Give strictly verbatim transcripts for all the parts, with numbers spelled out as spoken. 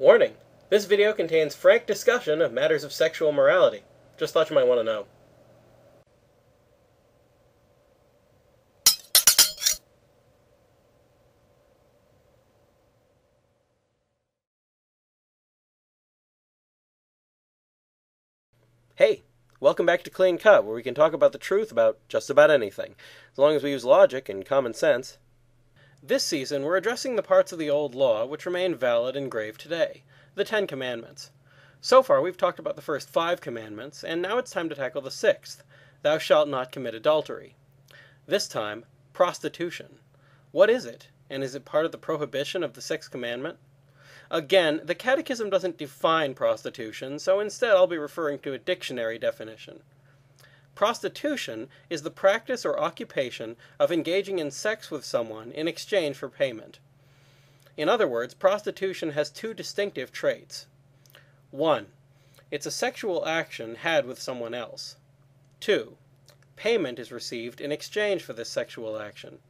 Warning, this video contains frank discussion of matters of sexual morality. Just thought you might want to know. Hey, welcome back to Clean Cut, where we can talk about the truth about just about anything, as long as we use logic and common sense. This season, we're addressing the parts of the old law which remain valid and grave today, the Ten Commandments. So far, we've talked about the first five commandments, and now it's time to tackle the sixth, thou shalt not commit adultery. This time, prostitution. What is it, and is it part of the prohibition of the sixth commandment? Again, the Catechism doesn't define prostitution, so instead I'll be referring to a dictionary definition. Prostitution is the practice or occupation of engaging in sex with someone in exchange for payment. In other words, prostitution has two distinctive traits. One, it's a sexual action had with someone else. Two, payment is received in exchange for this sexual action.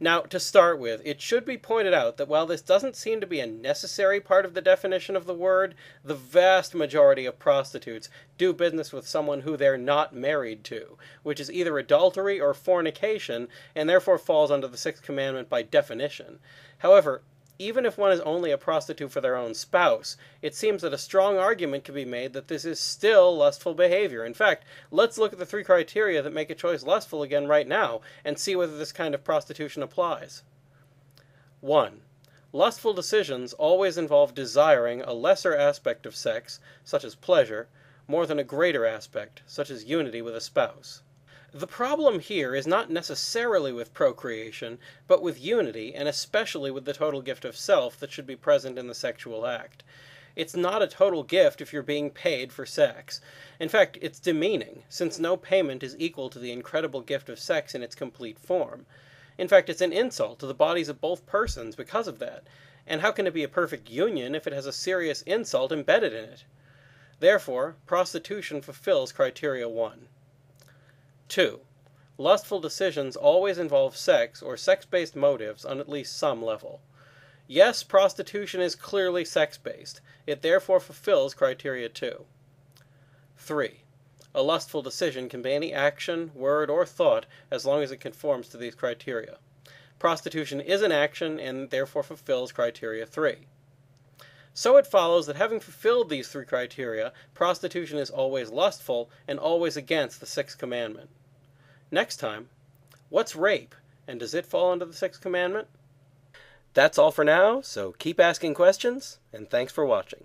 Now, to start with, it should be pointed out that while this doesn't seem to be a necessary part of the definition of the word, the vast majority of prostitutes do business with someone who they're not married to, which is either adultery or fornication, and therefore falls under the sixth commandment by definition. However, even if one is only a prostitute for their own spouse, it seems that a strong argument could be made that this is still lustful behavior. In fact, let's look at the three criteria that make a choice lustful again right now and see whether this kind of prostitution applies. One, lustful decisions always involve desiring a lesser aspect of sex, such as pleasure, more than a greater aspect, such as unity with a spouse. The problem here is not necessarily with procreation, but with unity, and especially with the total gift of self that should be present in the sexual act. It's not a total gift if you're being paid for sex. In fact, it's demeaning, since no payment is equal to the incredible gift of sex in its complete form. In fact, it's an insult to the bodies of both persons because of that. And how can it be a perfect union if it has a serious insult embedded in it? Therefore, prostitution fulfills criteria one. Two, lustful decisions always involve sex or sex-based motives on at least some level. Yes, prostitution is clearly sex-based. It therefore fulfills criteria two. Three, a lustful decision can be any action, word, or thought as long as it conforms to these criteria. Prostitution is an action and therefore fulfills criteria three. So it follows that having fulfilled these three criteria, prostitution is always lustful and always against the sixth commandment. Next time, what's rape, and does it fall under the sixth commandment? That's all for now, so keep asking questions, and thanks for watching.